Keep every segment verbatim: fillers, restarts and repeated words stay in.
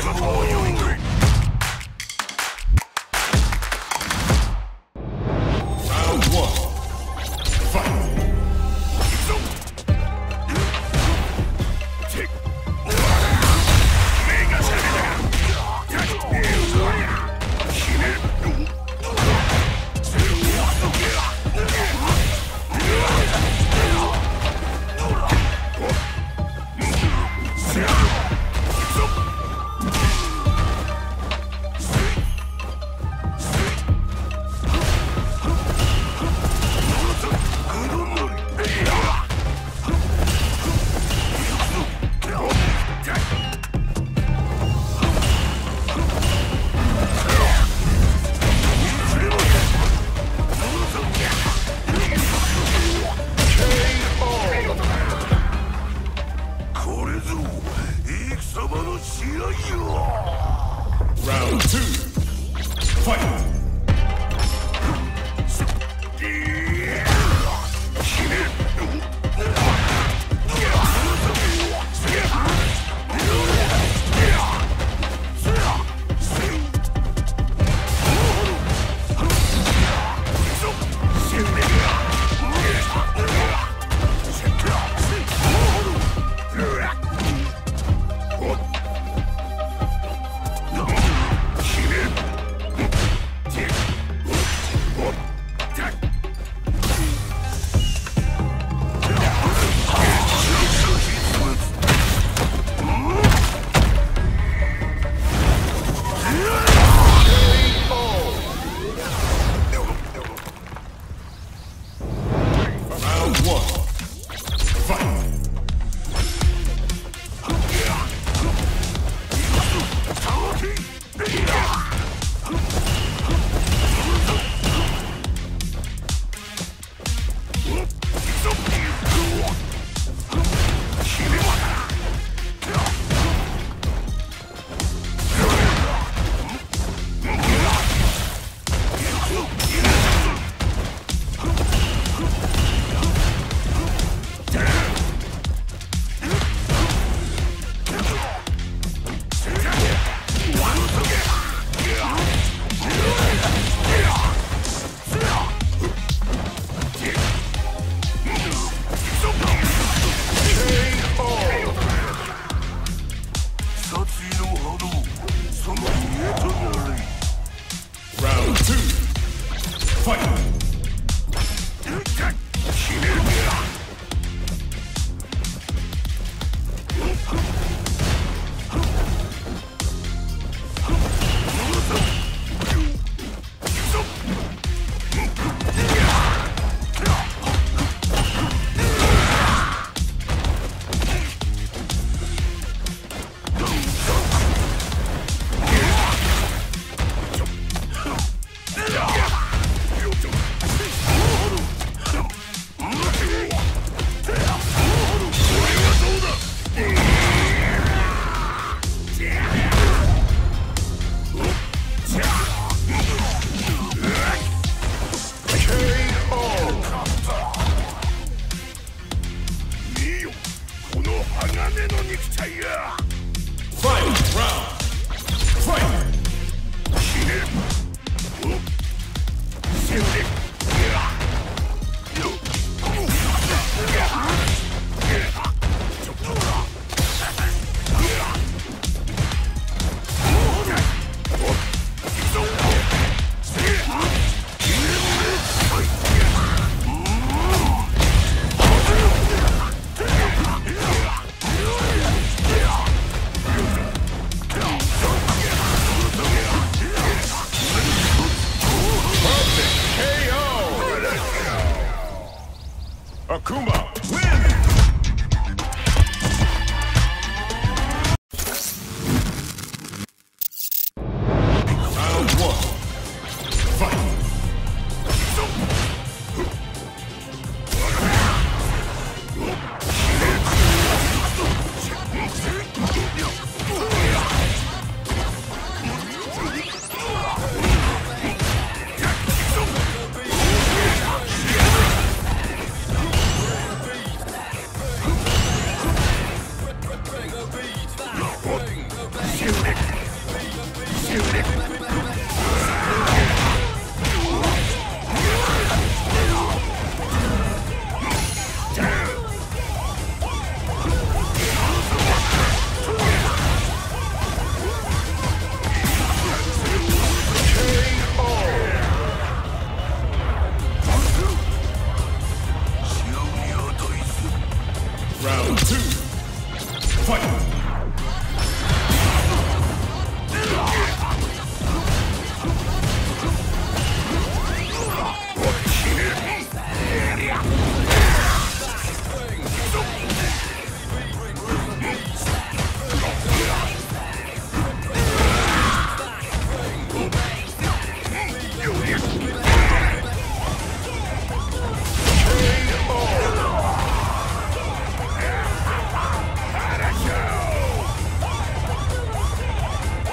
them upon you, Ingrid. Round one. Fight. Round two, fight! Take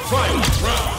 Final round.